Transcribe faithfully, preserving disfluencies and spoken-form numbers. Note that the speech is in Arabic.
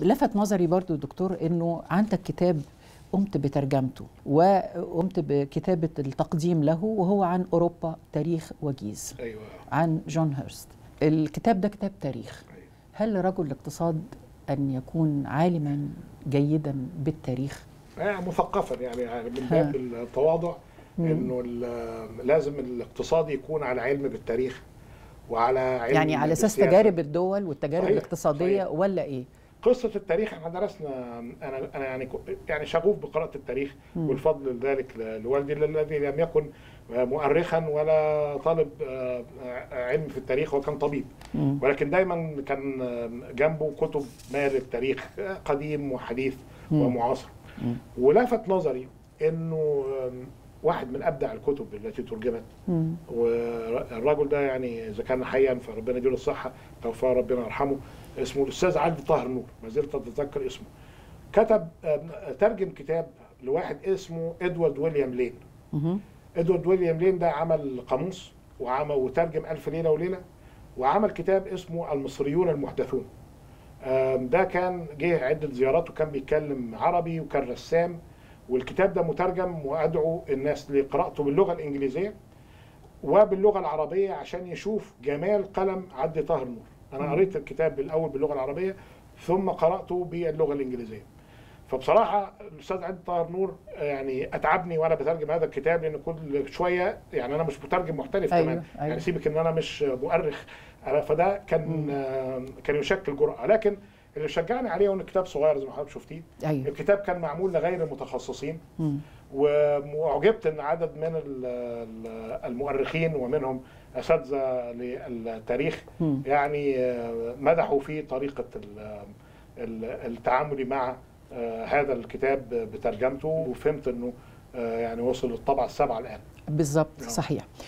لفت نظري برضو دكتور أنه عندك كتاب قمت بترجمته وقمت بكتابة التقديم له، وهو عن أوروبا تاريخ وجيز. أيوة. عن جون هيرست. الكتاب ده كتاب تاريخ. أيوة. هل لرجل الاقتصاد أن يكون عالما جيدا بالتاريخ؟ آه مثقفا يعني, يعني من باب التواضع أنه لازم الاقتصاد يكون على علم بالتاريخ وعلى علم يعني على أساس تجارب الدول والتجارب صحيح. الاقتصادية صحيح. ولا إيه؟ قصة التاريخ احنا درسنا، انا انا يعني يعني شغوف بقراءة التاريخ والفضل ذلك لوالدي الذي لم يكن مؤرخا ولا طالب علم في التاريخ، وكان طبيب ولكن دايما كان جنبه كتب ما للتاريخ قديم وحديث ومعاصر. ولفت نظري انه واحد من ابدع الكتب التي ترجمت، والراجل ده يعني اذا كان حيا فربنا يديله الصحه، توفاه ربنا يرحمه، اسمه الاستاذ عدلي طاهر نور، ما زلت اتذكر اسمه. كتب ترجم كتاب لواحد اسمه ادوارد ويليام لين. ادوارد ويليام لين ده عمل قاموس وعمل وترجم ألف ليله وليله، وعمل كتاب اسمه المصريون المحدثون. ده كان جه عده زيارات وكان بيتكلم عربي وكان رسام، والكتاب ده مترجم، وادعو الناس لقراءته باللغه الانجليزيه وباللغه العربيه عشان يشوف جمال قلم عدلي طاهر نور. انا قريت الكتاب الاول باللغه العربيه ثم قراته باللغه الانجليزيه. فبصراحه الاستاذ عدلي طاهر نور يعني اتعبني وانا بترجم هذا الكتاب، لان كل شويه يعني انا مش مترجم محترف. أيوة كمان أيوة. يعني سيبك ان انا مش مؤرخ، فده كان كان يشكل جرأه. لكن اللي شجعني عليه ان الكتاب صغير زي ما حضرتك شفتيه. أيوة. الكتاب كان معمول لغير المتخصصين، واعجبت ان عدد من المؤرخين ومنهم اساتذه للتاريخ مم. يعني مدحوا في طريقه التعامل مع هذا الكتاب بترجمته، وفهمت انه يعني وصل للطبعه السابعه الان بالظبط. صحيح.